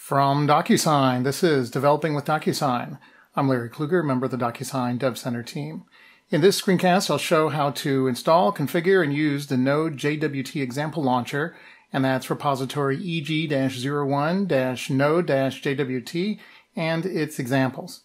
From DocuSign, this is Developing with DocuSign. I'm Larry Kluger, member of the DocuSign Dev Center team. In this screencast, I'll show how to install, configure, and use the Node.jwt example launcher, and that's repository eg-01-node-jwt and its examples.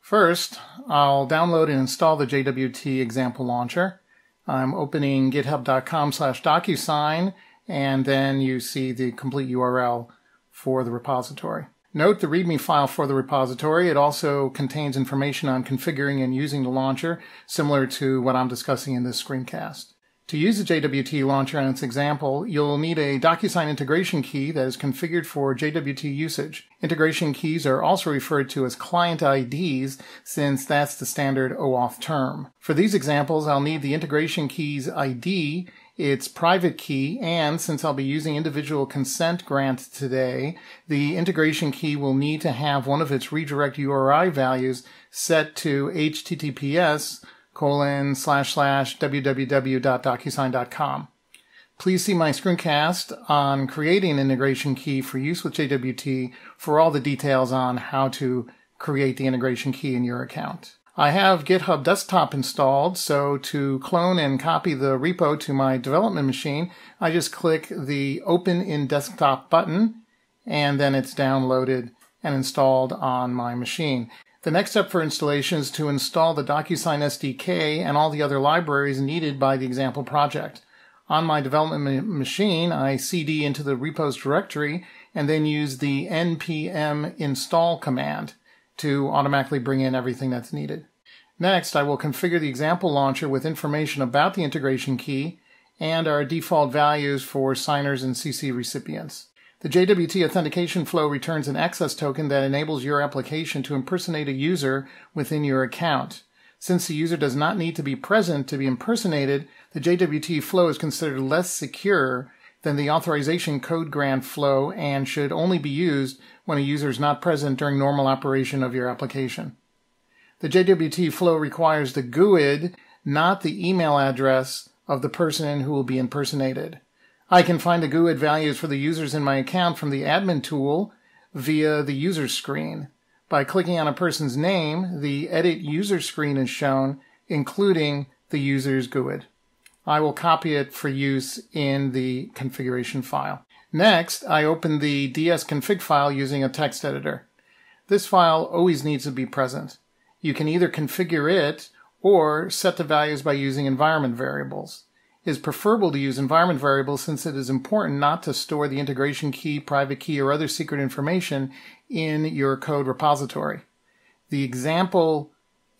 First, I'll download and install the JWT example launcher. I'm opening github.com/DocuSign, and then you see the complete URL for the repository. Note the README file for the repository. It also contains information on configuring and using the launcher, similar to what I'm discussing in this screencast. To use the JWT launcher and its example, you'll need a DocuSign integration key that is configured for JWT usage. Integration keys are also referred to as client IDs, since that's the standard OAuth term. For these examples, I'll need the integration key's ID, its private key, and since I'll be using individual consent grant today, the integration key will need to have one of its redirect URI values set to https://www.docusign.com. Please see my screencast on creating an integration key for use with JWT for all the details on how to create the integration key in your account. I have GitHub Desktop installed, so to clone and copy the repo to my development machine, I just click the Open in Desktop button, and then it's downloaded and installed on my machine. The next step for installation is to install the DocuSign SDK and all the other libraries needed by the example project. On my development machine, I cd into the repos directory and then use the npm install command to automatically bring in everything that's needed. Next, I will configure the example launcher with information about the integration key and our default values for signers and CC recipients. The JWT authentication flow returns an access token that enables your application to impersonate a user within your account. Since the user does not need to be present to be impersonated, the JWT flow is considered less secure than the authorization code grant flow and should only be used when a user is not present during normal operation of your application. The JWT flow requires the GUID, not the email address of the person who will be impersonated. I can find the GUID values for the users in my account from the admin tool via the user screen. By clicking on a person's name, the edit user screen is shown, including the user's GUID. I will copy it for use in the configuration file. Next, I open the DS config file using a text editor. This file always needs to be present. You can either configure it or set the values by using environment variables. It is preferable to use environment variables since it is important not to store the integration key, private key, or other secret information in your code repository. The example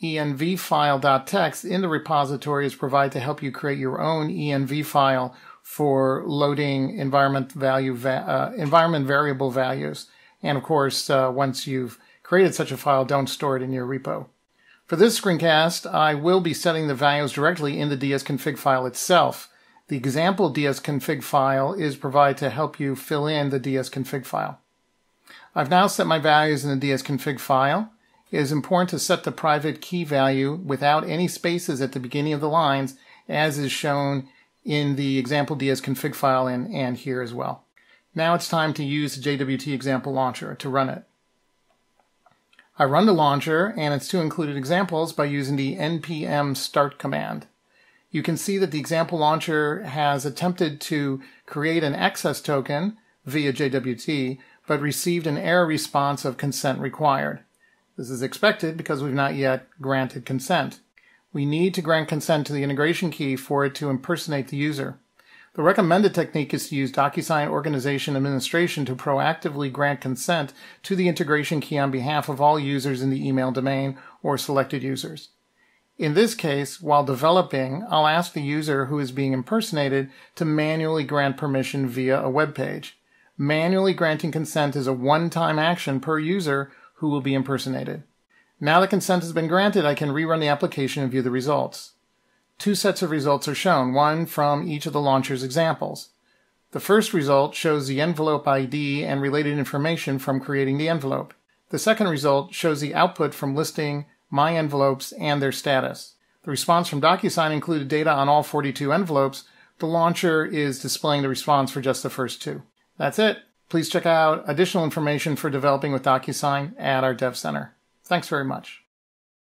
env file.txt in the repository is provided to help you create your own env file for loading environment variable values. And of course, once you've created such a file, don't store it in your repo. For this screencast, I will be setting the values directly in the dsconfig file itself. The example dsconfig file is provided to help you fill in the dsconfig file. I've now set my values in the dsconfig file. It is important to set the private key value without any spaces at the beginning of the lines, as is shown in the example dsconfig file and here as well. Now it's time to use the JWT example launcher to run it. I run the launcher and its two included examples by using the npm start command. You can see that the example launcher has attempted to create an access token via JWT, but received an error response of consent required. This is expected because we've not yet granted consent. We need to grant consent to the integration key for it to impersonate the user. The recommended technique is to use DocuSign Organization Administration to proactively grant consent to the integration key on behalf of all users in the email domain or selected users. In this case, while developing, I'll ask the user who is being impersonated to manually grant permission via a web page. Manually granting consent is a one-time action per user who will be impersonated. Now that consent has been granted, I can rerun the application and view the results. Two sets of results are shown, one from each of the launcher's examples. The first result shows the envelope ID and related information from creating the envelope. The second result shows the output from listing my envelopes and their status. The response from DocuSign included data on all 42 envelopes. The launcher is displaying the response for just the first two. That's it. Please check out additional information for developing with DocuSign at our Dev Center. Thanks very much.